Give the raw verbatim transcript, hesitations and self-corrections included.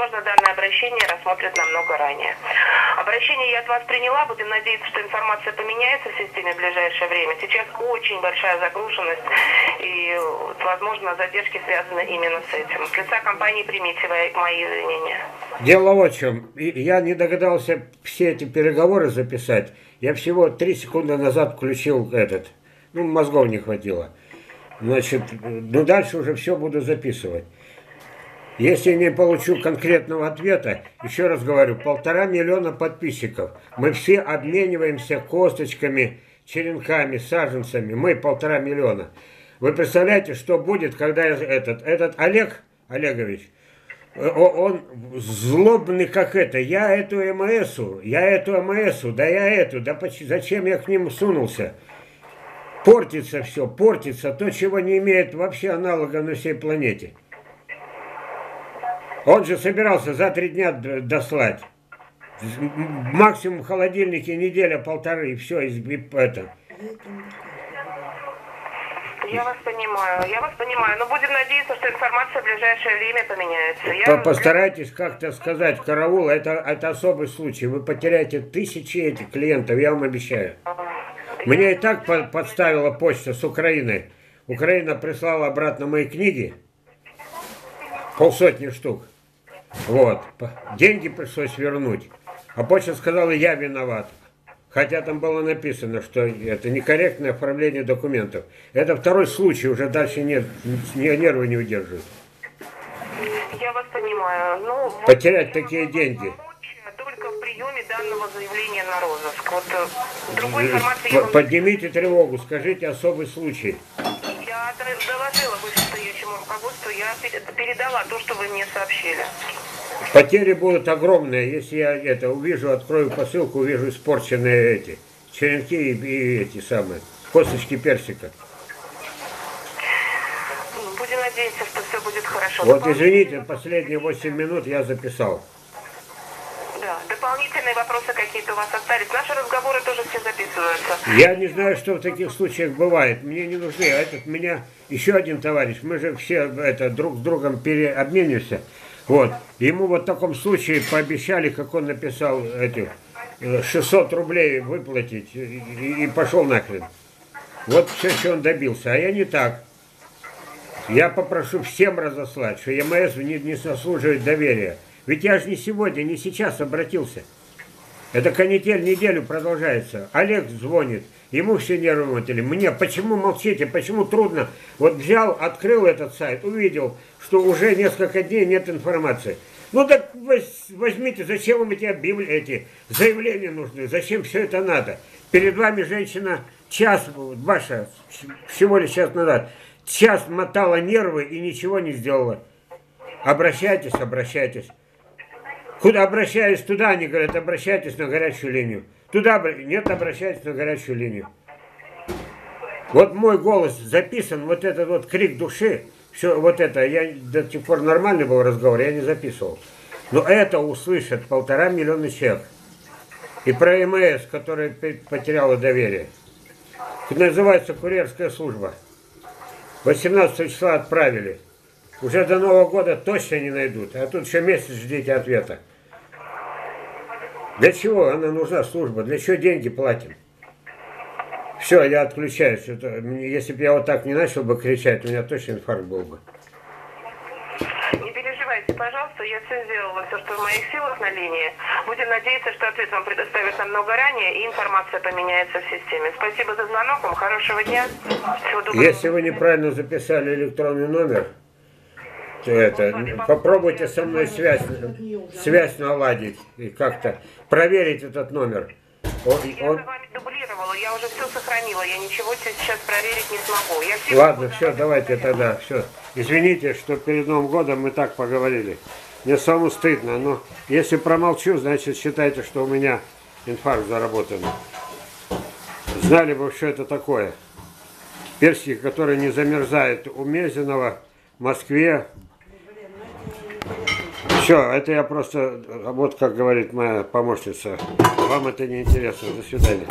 возможно, данное обращение рассмотрят намного ранее. Обращение я от вас приняла, будем надеяться, что информация поменяется в системе в ближайшее время. Сейчас очень большая загруженность и, возможно, задержки связаны именно с этим. С лица компании примите мои извинения. Дело вот в чем. Я не догадался все эти переговоры записать. Я всего три секунды назад включил этот. Ну, мозгов не хватило. Значит, ну дальше уже все буду записывать. Если не получу конкретного ответа, еще раз говорю, полтора миллиона подписчиков. Мы все обмениваемся косточками, черенками, саженцами. Мы полтора миллиона. Вы представляете, что будет, когда этот, этот Олег Олегович, он злобный как это. Я эту МСУ, я эту МСУ, да я эту, да почти, зачем я к ним сунулся? Портится все, портится то, чего не имеет вообще аналога на всей планете. Он же собирался за три дня дослать. Максимум в холодильнике неделя-полторы, и все, и это... Я вас понимаю, я вас понимаю, но будем надеяться, что информация в ближайшее время поменяется. Я... Постарайтесь как-то сказать, караул, это, это особый случай, вы потеряете тысячи этих клиентов, я вам обещаю. Меня и так подставила почта с Украины. Украина прислала обратно мои книги, полсотни штук, вот, деньги пришлось вернуть, а почта сказала, я виноват. Хотя там было написано, что это некорректное оформление документов. Это второй случай, уже дальше нет, нервы не удерживают. Я вас понимаю. Ну, потерять вот, такие деньги. Только в приеме данного заявления на розыск. Вот, другой информации... Поднимите тревогу, скажите особый случай. Я доложила вышестоящему руководству, я передала то, что вы мне сообщили. Потери будут огромные, если я это увижу, открою посылку, увижу испорченные эти черенки и, и эти самые косточки персика. Будем надеяться, что все будет хорошо. Вот извините, последние восемь минут я записал. Да, дополнительные вопросы какие-то у вас остались. Наши разговоры тоже все записываются. Я не знаю, что в таких случаях бывает. Мне не нужны. А этот меня еще один товарищ. Мы же все это друг с другом переобменимся. Вот. Ему вот в таком случае пообещали, как он написал, эти шестьсот рублей выплатить, и, и пошел нахрен. Вот все, что он добился. А я не так. Я попрошу всем разослать, что ЕМС не, не заслуживает доверия. Ведь я же не сегодня, не сейчас обратился. Это канитель неделю продолжается. Олег звонит, ему все нервы мотали. Мне, почему молчите, почему трудно? Вот взял, открыл этот сайт, увидел, что уже несколько дней нет информации. Ну так возьмите, зачем вам эти, эти заявления нужны, зачем все это надо? Перед вами женщина час, ваша, всего лишь час назад, час мотала нервы и ничего не сделала. Обращайтесь, обращайтесь. Куда обращаюсь, туда они говорят, обращайтесь на горячую линию. Туда нет, обращайтесь на горячую линию. Вот мой голос записан, вот этот вот крик души, все вот это, я до сих пор нормальный был разговор, я не записывал. Но это услышат полтора миллиона человек. И про ЕМС, которая потеряла доверие. Это называется курьерская служба. восемнадцатого числа отправили. Уже до Нового года точно не найдут, а тут еще месяц ждите ответа. Для чего она нужна служба? Для чего деньги платим? Все, я отключаюсь. Это, если бы я вот так не начал бы кричать, у меня точно инфаркт был бы. Не переживайте, пожалуйста, я все сделала, все, что в моих силах на линии. Будем надеяться, что ответ вам предоставят намного ранее, и информация поменяется в системе. Спасибо за звонок, вам хорошего дня. Всего доброго. Если вы неправильно записали электронный номер, это, попробуйте со мной связь, связь наладить и как-то проверить этот номер. Он, я он... за вами дублировала, я уже все сохранила, я ничего сейчас проверить не смогу. Я ладно, все, давайте тогда, все. Извините, что перед Новым годом мы так поговорили. Мне самому стыдно, но если промолчу, значит считайте, что у меня инфаркт заработан. Знали бы, что это такое. Персик, который не замерзает у Мезенова, в Москве. Все, это я просто, вот как говорит моя помощница, вам это не интересно. До свидания.